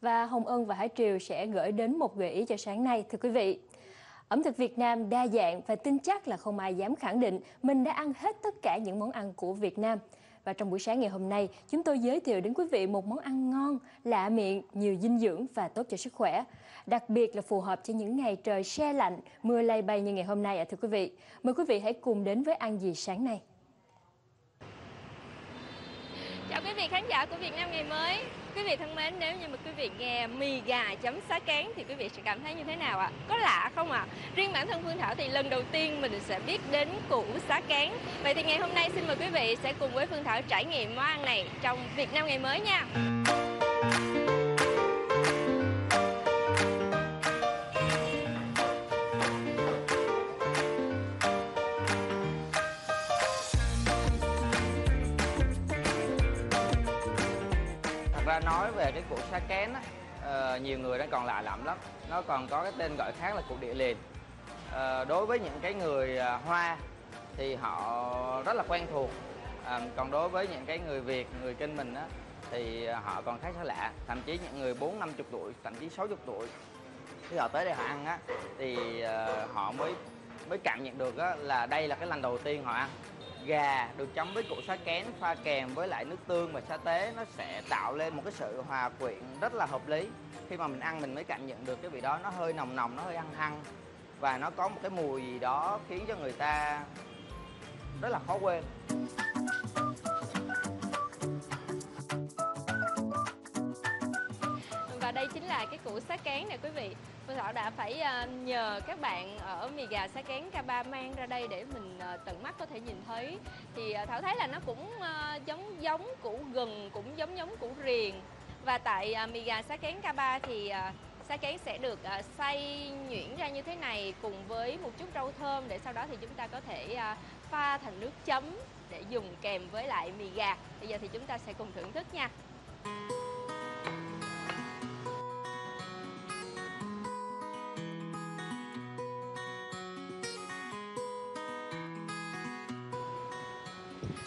Và Hồng Ân và Hải Triều sẽ gửi đến một gợi ý cho sáng nay. Thưa quý vị, ẩm thực Việt Nam đa dạng và tin chắc là không ai dám khẳng định mình đã ăn hết tất cả những món ăn của Việt Nam. Và trong buổi sáng ngày hôm nay, chúng tôi giới thiệu đến quý vị một món ăn ngon, lạ miệng, nhiều dinh dưỡng và tốt cho sức khỏe. Đặc biệt là phù hợp cho những ngày trời se lạnh, mưa lay bay như ngày hôm nay ạ thưa quý vị. Mời quý vị hãy cùng đến với Ăn Gì Sáng Nay. Chào quý vị khán giả của Việt Nam Ngày Mới. Quý vị thân mến, nếu như mà quý vị nghe mì gà chấm xá kén thì quý vị sẽ cảm thấy như thế nào ạ? Có lạ không ạ? Riêng bản thân Phương Thảo thì lần đầu tiên mình sẽ biết đến củ xá kén. Vậy thì ngày hôm nay xin mời quý vị sẽ cùng với Phương Thảo trải nghiệm món ăn này trong Việt Nam Ngày Mới nha. Nói về cái củ xá kén á, nhiều người đã còn lạ lẫm lắm. Nó còn có cái tên gọi khác là củ địa liền. Đối với những cái người Hoa thì họ rất là quen thuộc. Còn đối với những cái người Việt, người Kinh mình á, thì họ còn khá xa lạ. Thậm chí những người 40-50 tuổi, thậm chí 60 tuổi khi họ tới đây họ ăn á, thì họ mới cảm nhận được á, là đây là cái lần đầu tiên họ ăn. Gà được chấm với củ xá kén pha kèm với lại nước tương và sa tế, nó sẽ tạo lên một cái sự hòa quyện rất là hợp lý. Khi mà mình ăn mình mới cảm nhận được cái vị đó, nó hơi nồng nồng, nó hơi ăn hăng. Và nó có một cái mùi gì đó khiến cho người ta rất là khó quên. Và đây chính là cái củ xá kén nè quý vị. Phương Thảo đã phải nhờ các bạn ở Mì Gà Xá Kén K3 mang ra đây để mình tận mắt có thể nhìn thấy. Thì Thảo thấy là nó cũng giống củ gừng, cũng giống củ riềng. Và tại Mì Gà Xá Kén K3 thì xá kén sẽ được xay nhuyễn ra như thế này cùng với một chút rau thơm, để sau đó thì chúng ta có thể pha thành nước chấm để dùng kèm với lại mì gà. Bây giờ thì chúng ta sẽ cùng thưởng thức nha.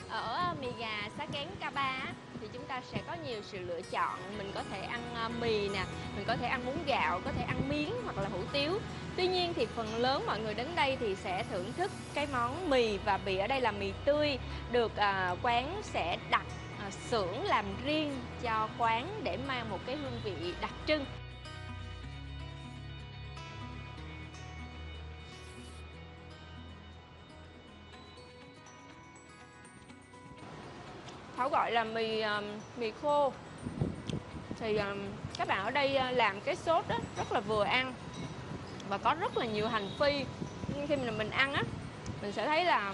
Ở mì gà xá kén K3 thì chúng ta sẽ có nhiều sự lựa chọn. Mình có thể ăn mì nè, mình có thể ăn bún gạo, có thể ăn miến hoặc là hủ tiếu. Tuy nhiên thì phần lớn mọi người đến đây thì sẽ thưởng thức cái món mì, và mì ở đây là mì tươi, được quán sẽ đặt xưởng làm riêng cho quán để mang một cái hương vị đặc trưng. Thảo gọi là mì khô. Thì các bạn ở đây làm cái sốt đó rất là vừa ăn, và có rất là nhiều hành phi. Nhưng khi mình ăn á, mình sẽ thấy là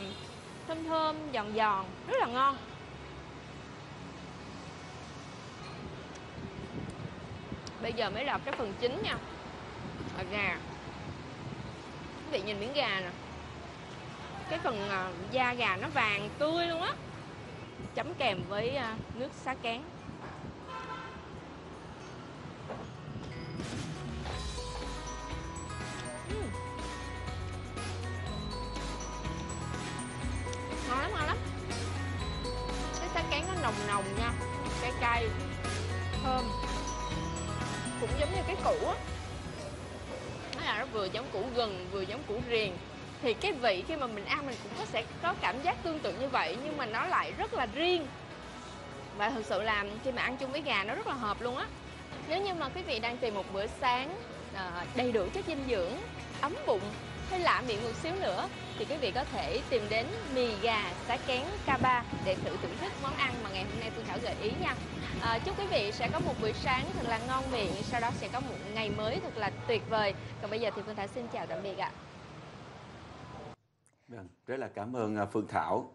thơm thơm, giòn giòn, rất là ngon. Bây giờ mới là cái phần chính nha, là gà. Các vị nhìn miếng gà nè, cái phần da gà nó vàng tươi luôn á, chấm kèm với nước xá kén. Ngon lắm, ngon lắm. Cái xá kén nó nồng nồng nha, cay cay, thơm. Cũng giống như cái củ á, nó là nó vừa giống củ gừng, vừa giống củ riềng. Thì cái vị khi mà mình ăn mình cũng sẽ có cảm giác tương tự như vậy, nhưng mà nó lại rất là riêng. Và thực sự là khi mà ăn chung với gà nó rất là hợp luôn á. Nếu như mà quý vị đang tìm một bữa sáng đầy đủ chất dinh dưỡng, ấm bụng, hơi lạ miệng một xíu nữa, thì quý vị có thể tìm đến Mì Gà Xá Kén K3 để thử thưởng thức món ăn mà ngày hôm nay Phương Thảo gợi ý nha. Chúc quý vị sẽ có một buổi sáng thật là ngon miệng, sau đó sẽ có một ngày mới thật là tuyệt vời. Còn bây giờ thì Phương Thảo xin chào tạm biệt ạ. Rất là cảm ơn Phương Thảo.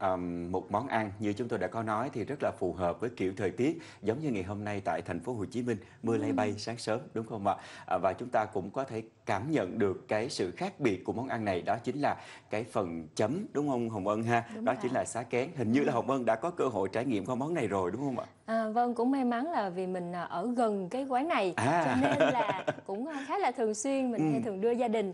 Một món ăn như chúng tôi đã có nói thì rất là phù hợp với kiểu thời tiết giống như ngày hôm nay tại thành phố Hồ Chí Minh, mưa lay bay sáng sớm đúng không ạ? Và chúng ta cũng có thể cảm nhận được cái sự khác biệt của món ăn này, đó chính là cái phần chấm đúng không Hồng Ân ha? Đúng đó rồi. Chính là xá kén. Hình như là Hồng Ân đã có cơ hội trải nghiệm qua món này rồi đúng không ạ? Vâng, cũng may mắn là vì mình ở gần cái quán này cho nên là cũng khá là thường xuyên mình hay thường đưa gia đình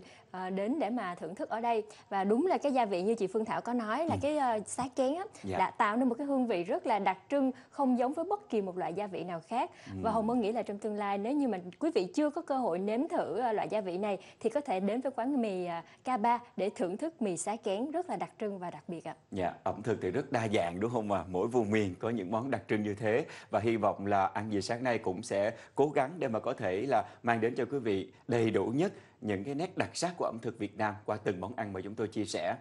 đến để mà thưởng thức ở đây. Và đúng là cái gia vị như chị Phương Thảo có nói là cái xá kén á, đã tạo nên một cái hương vị rất là đặc trưng, không giống với bất kỳ một loại gia vị nào khác. Và Hồng Ân nghĩ là trong tương lai nếu như mà quý vị chưa có cơ hội nếm thử loại gia vị này thì có thể đến với quán mì K3 để thưởng thức mì xá kén rất là đặc trưng và đặc biệt ạ. Dạ, ẩm thực thì rất đa dạng đúng không ạ? Mỗi vùng miền có những món đặc trưng như thế, và hy vọng là Ăn Gì Sáng Nay cũng sẽ cố gắng để mà có thể là mang đến cho quý vị đầy đủ nhất những cái nét đặc sắc của ẩm thực Việt Nam qua từng món ăn mà chúng tôi chia sẻ.